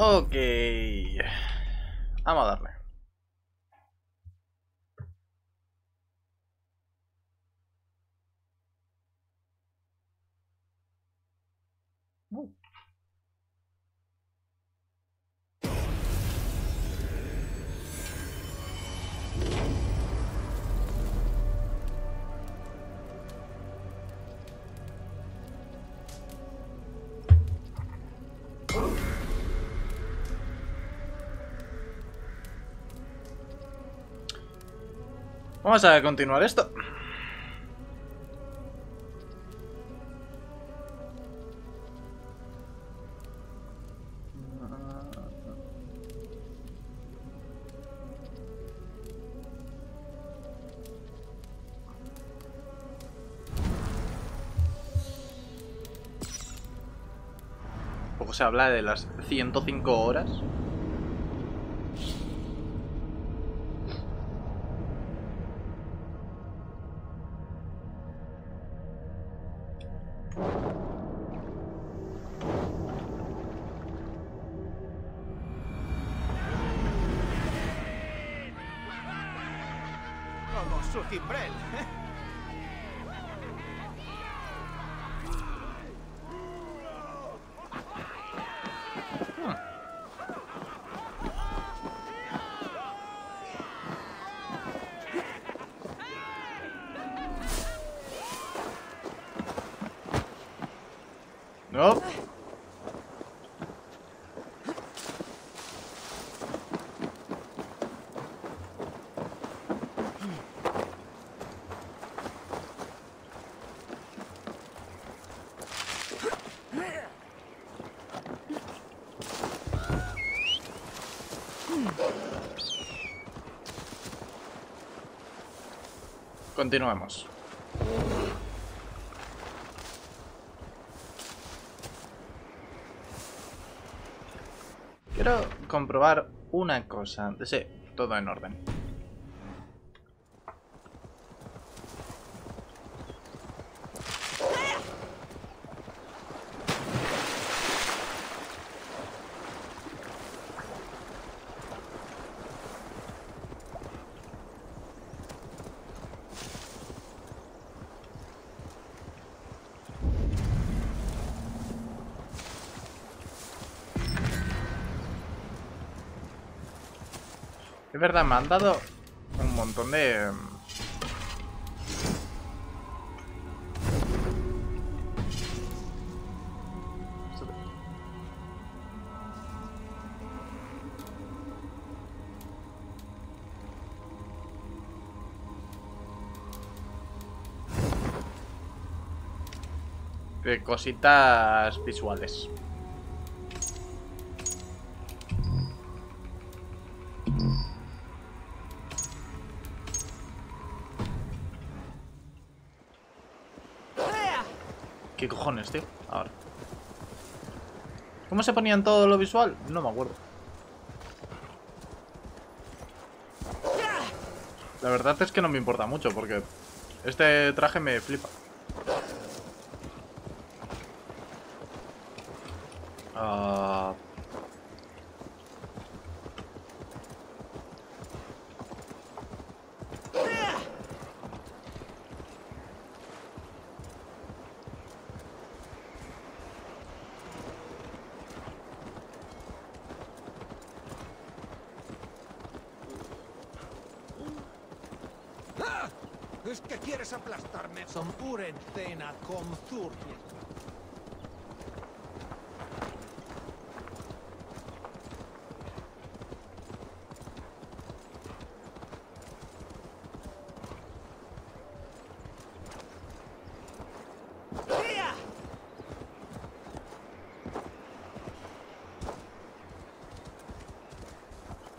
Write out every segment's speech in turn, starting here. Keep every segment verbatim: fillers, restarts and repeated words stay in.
Ok. Vamos a darle. Uh. Vamos a continuar esto. Poco se habla de las ciento cinco horas. No. Continuemos. Quiero comprobar una cosa. Sí, todo en orden. Es verdad, me han dado un montón de... de cositas visuales. ¿Qué cojones, tío? Ahora. ¿Cómo se ponían todo lo visual? No me acuerdo. La verdad es que no me importa mucho porque este traje me flipa. Ah... Uh... Es que quieres aplastarme. Son pura cena con zurdo.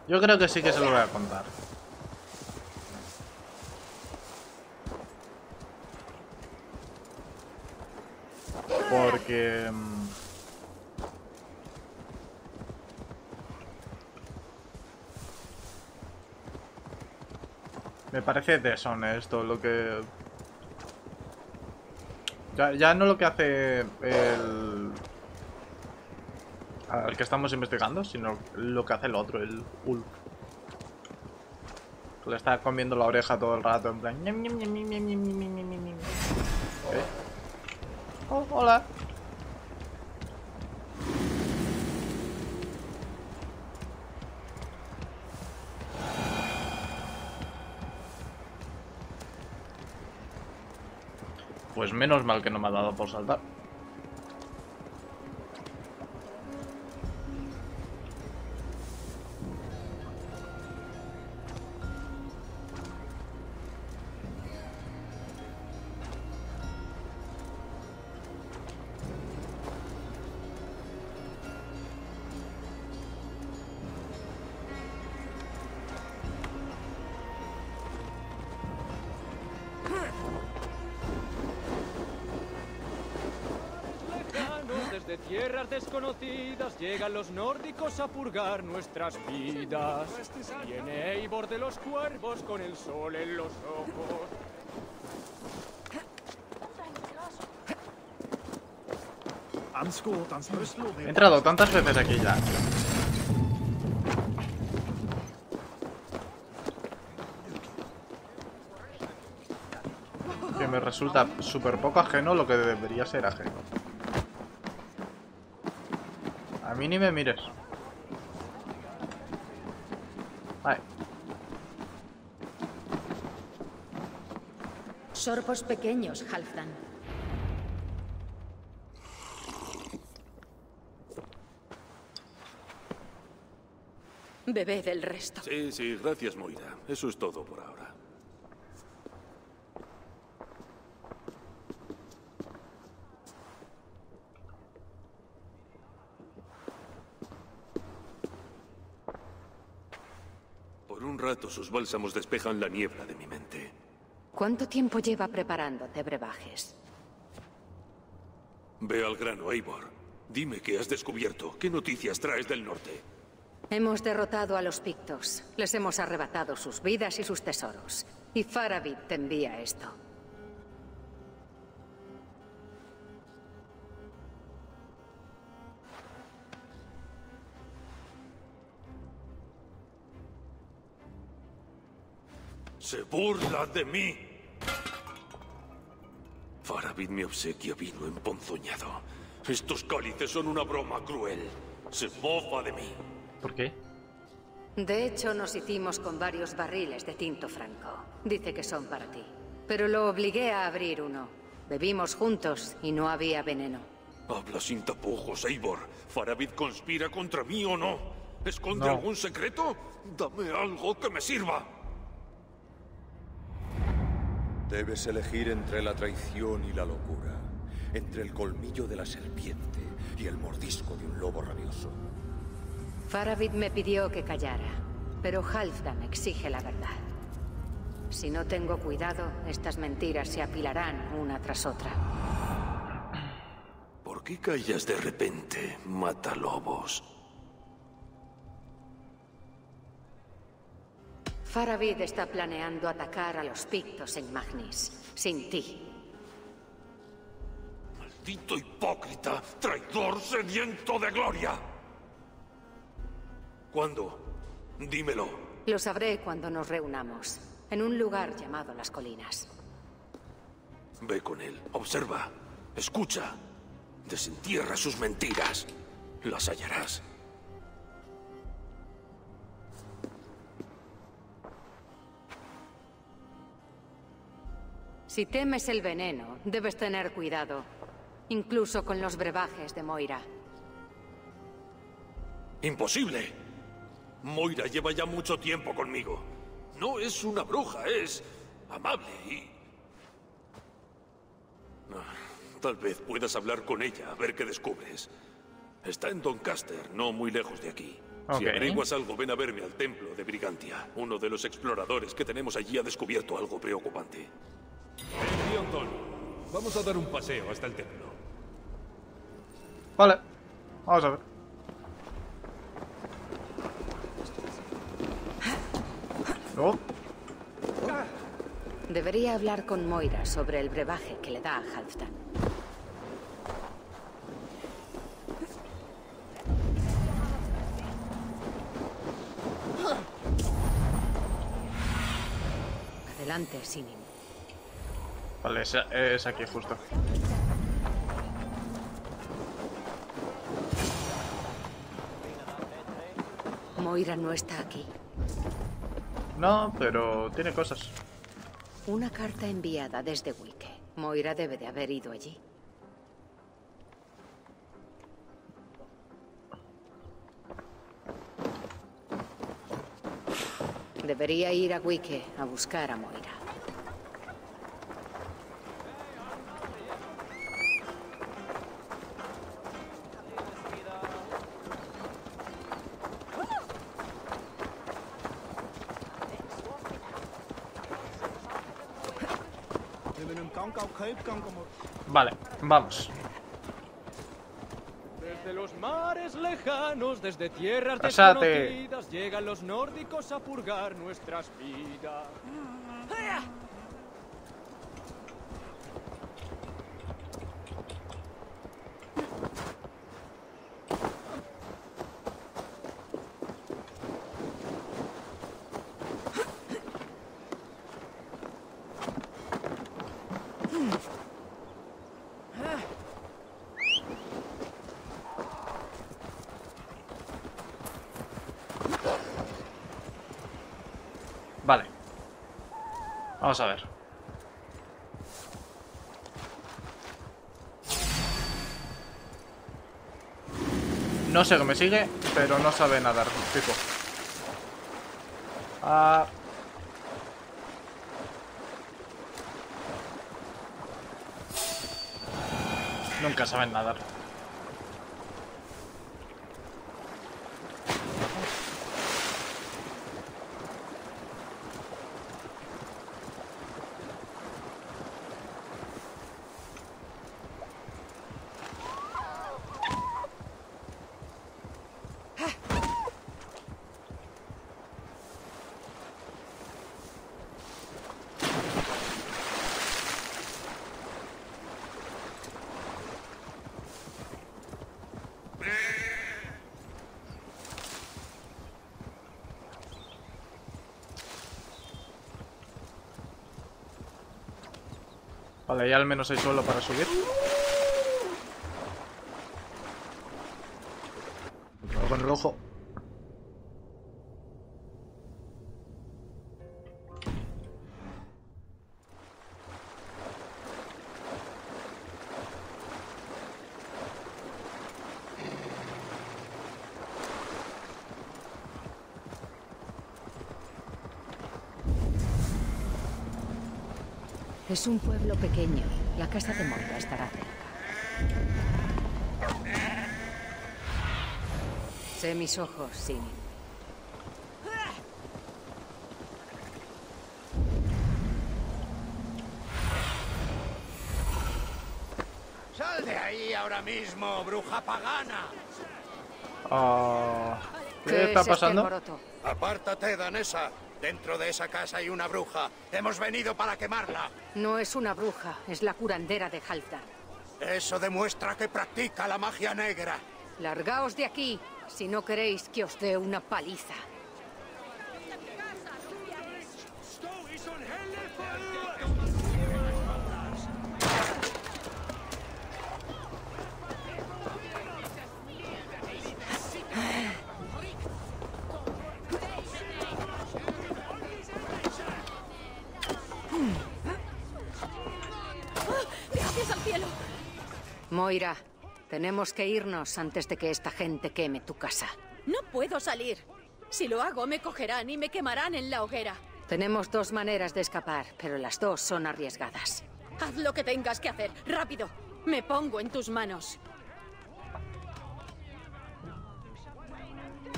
Yo creo que sí que se lo voy a contar. Porque... me parece deshonesto lo que... Ya, ya no lo que hace el... el que estamos investigando, sino lo que hace el otro, el Ulf. Le está comiendo la oreja todo el rato, en plan... ¿Eh? Oh, hola. Pues menos mal que no me ha dado por saltar. De tierras desconocidas llegan los nórdicos a purgar nuestras vidas. Viene Eivor de los cuervos con el sol en los ojos. He entrado tantas veces aquí ya. Que me resulta súper poco ajeno lo que debería ser ajeno. A mí ni me mires. Vale. Sorbos pequeños, Halfdan. Bebé del resto. Sí, sí, gracias, Moira. Eso es todo por ahora. Sus bálsamos despejan la niebla de mi mente. ¿Cuánto tiempo lleva preparándote brebajes? Ve al grano, Eivor. Dime qué has descubierto. ¿Qué noticias traes del norte? Hemos derrotado a los Pictos. Les hemos arrebatado sus vidas y sus tesoros. Y Faravid te envía esto. ¡Se burla de mí! Faravid me obsequia vino emponzoñado. Estos cálices son una broma cruel. Se mofa de mí. ¿Por qué? De hecho, nos hicimos con varios barriles de tinto franco. Dice que son para ti. Pero lo obligué a abrir uno. Bebimos juntos y no había veneno. Habla sin tapujos, Eivor. ¿Faravid conspira contra mí o no? ¿Esconde no. algún secreto? Dame algo que me sirva. Debes elegir entre la traición y la locura, entre el colmillo de la serpiente y el mordisco de un lobo rabioso. Faravid me pidió que callara, pero Halfdan exige la verdad. Si no tengo cuidado, estas mentiras se apilarán una tras otra. ¿Por qué callas de repente, matalobos? Faravid está planeando atacar a los Pictos en Magnis, sin ti. ¡Maldito hipócrita! ¡Traidor sediento de gloria! ¿Cuándo? Dímelo. Lo sabré cuando nos reunamos, en un lugar llamado Las Colinas. Ve con él, observa, escucha, desentierra sus mentiras, las hallarás. Si temes el veneno, debes tener cuidado, incluso con los brebajes de Moira. ¡Imposible! Moira lleva ya mucho tiempo conmigo. No es una bruja, es amable y... Tal vez puedas hablar con ella, a ver qué descubres. Está en Doncaster, no muy lejos de aquí. Okay. Si averiguas algo, ven a verme al templo de Brigantia. Uno de los exploradores que tenemos allí ha descubierto algo preocupante. Vamos a dar un paseo hasta el templo. Vale, vamos a ver. ¿No? Debería hablar con Moira sobre el brebaje que le da a Halfdan. adelante, Sinin. Vale, es, es aquí justo. Moira no está aquí. No, pero tiene cosas. Una carta enviada desde Wike. Moira debe de haber ido allí. Debería ir a Wike a buscar a Moira. Vale, vamos. Desde los mares lejanos, desde tierras desconocidas, llegan los nórdicos a purgar nuestras vidas. Vale. Vamos a ver. No sé cómo me sigue, pero no sabe nadar, tipo. Ah... Nunca saben nadar. Vale, ya al menos hay suelo para subir. Con rojo. Es un pueblo pequeño. La casa de Moira estará cerca. Sé mis ojos, sí. ¡Sal de ahí ahora mismo, bruja pagana! Oh, ¿Qué, ¿Qué está es pasando? Este Apártate, danesa. Dentro de esa casa hay una bruja. Hemos venido para quemarla. No es una bruja, es la curandera de Halfdan. Eso demuestra que practica la magia negra. Largaos de aquí, si no queréis que os dé una paliza. Moira, tenemos que irnos antes de que esta gente queme tu casa. No puedo salir. Si lo hago, me cogerán y me quemarán en la hoguera. Tenemos dos maneras de escapar, pero las dos son arriesgadas. Haz lo que tengas que hacer, rápido. Me pongo en tus manos.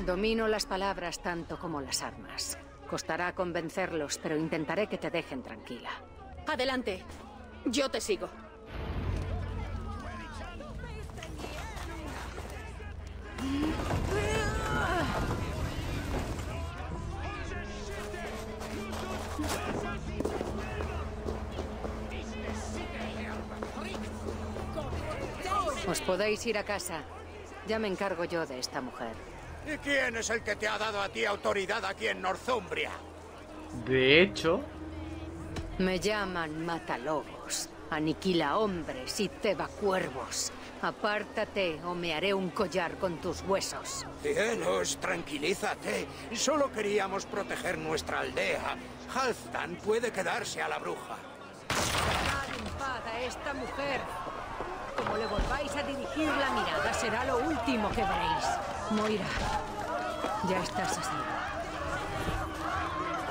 Domino las palabras tanto como las armas. Costará convencerlos, pero intentaré que te dejen tranquila. Adelante. Yo te sigo. Os podéis ir a casa. Ya me encargo yo de esta mujer. ¿Y quién es el que te ha dado a ti autoridad aquí en Northumbria? De hecho, Me llaman matalobos. Aniquila hombres y ceba cuervos. Apártate o me haré un collar con tus huesos. Cielos, tranquilízate. Solo queríamos proteger nuestra aldea. Halfdan puede quedarse a la bruja. Dejad en paz a esta mujer. Como le volváis a dirigir la mirada, será lo último que veréis. Moira, ya estás a salvo.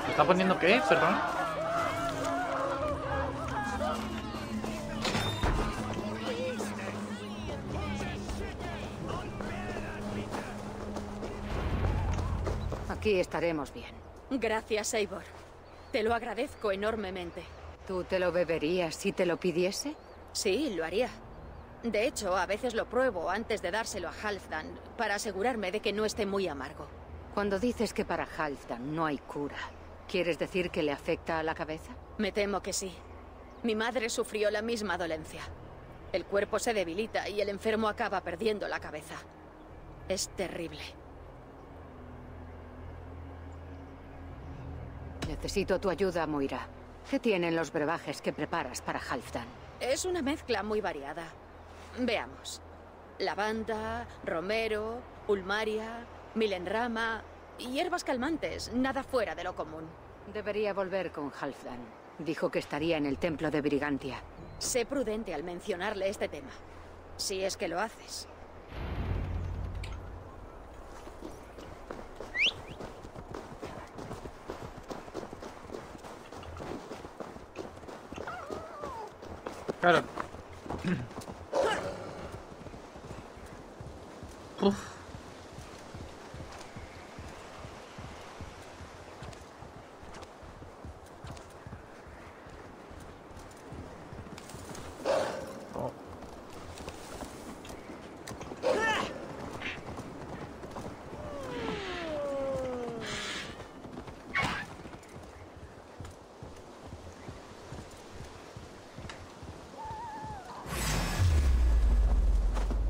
¿Me está poniendo qué? Perdón. Aquí estaremos bien. Gracias, Eivor. Te lo agradezco enormemente. ¿Tú te lo beberías si te lo pidiese? Sí, lo haría. De hecho, a veces lo pruebo antes de dárselo a Halfdan, para asegurarme de que no esté muy amargo. Cuando dices que para Halfdan no hay cura, ¿quieres decir que le afecta a la cabeza? Me temo que sí. Mi madre sufrió la misma dolencia. El cuerpo se debilita y el enfermo acaba perdiendo la cabeza. Es terrible. Necesito tu ayuda, Moira. ¿Qué tienen los brebajes que preparas para Halfdan? Es una mezcla muy variada. Veamos. Lavanda, romero, ulmaria, milenrama y hierbas calmantes, nada fuera de lo común. Debería volver con Halfdan. Dijo que estaría en el templo de Brigantia. Sé prudente al mencionarle este tema, si es que lo haces. Claro. Uf. Oh.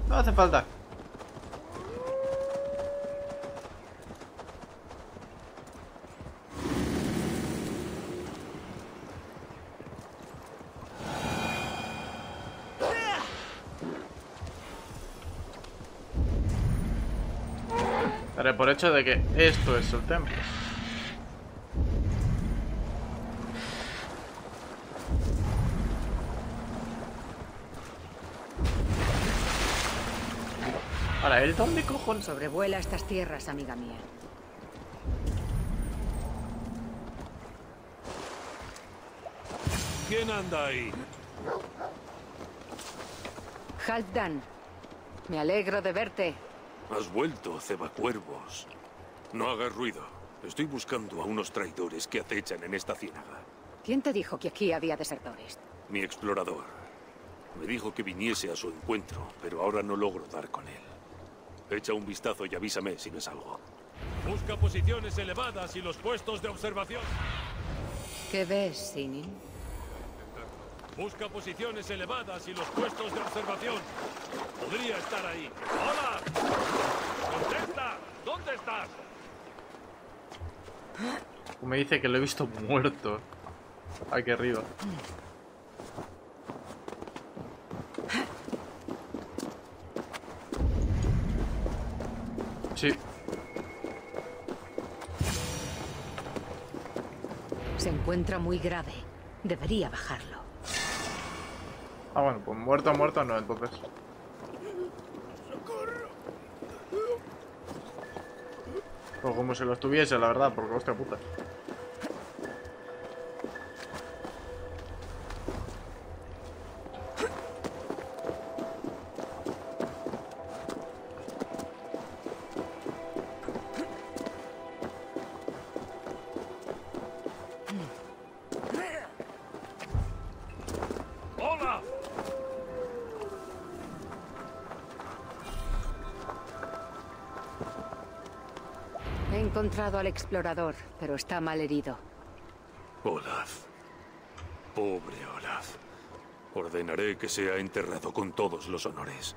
No hace falta. Por hecho de que esto es el templo. Ahora, ¿el dónde cojones? Sobrevuela estas tierras, amiga mía. ¿Quién anda ahí? Halfdan, me alegro de verte. Has vuelto, cebacuervos. No hagas ruido. Estoy buscando a unos traidores que acechan en esta ciénaga. ¿Quién te dijo que aquí había desertores? Mi explorador. Me dijo que viniese a su encuentro, pero ahora no logro dar con él. Echa un vistazo y avísame si ves algo. Busca posiciones elevadas y los puestos de observación. ¿Qué ves, Sinin? Busca posiciones elevadas y los puestos de observación. Podría estar ahí. ¡Hola! ¡Contesta! ¿Dónde estás? Me dice que lo he visto muerto. Aquí arriba. Sí. Se encuentra muy grave. Debería bajarlo. Ah, bueno, pues muerto, muerto no, entonces. ¡Socorro! Pues como si lo estuviese, la verdad, porque hostia puta. He encontrado al explorador, pero está mal herido. Olaf. Pobre Olaf. Ordenaré que sea enterrado con todos los honores.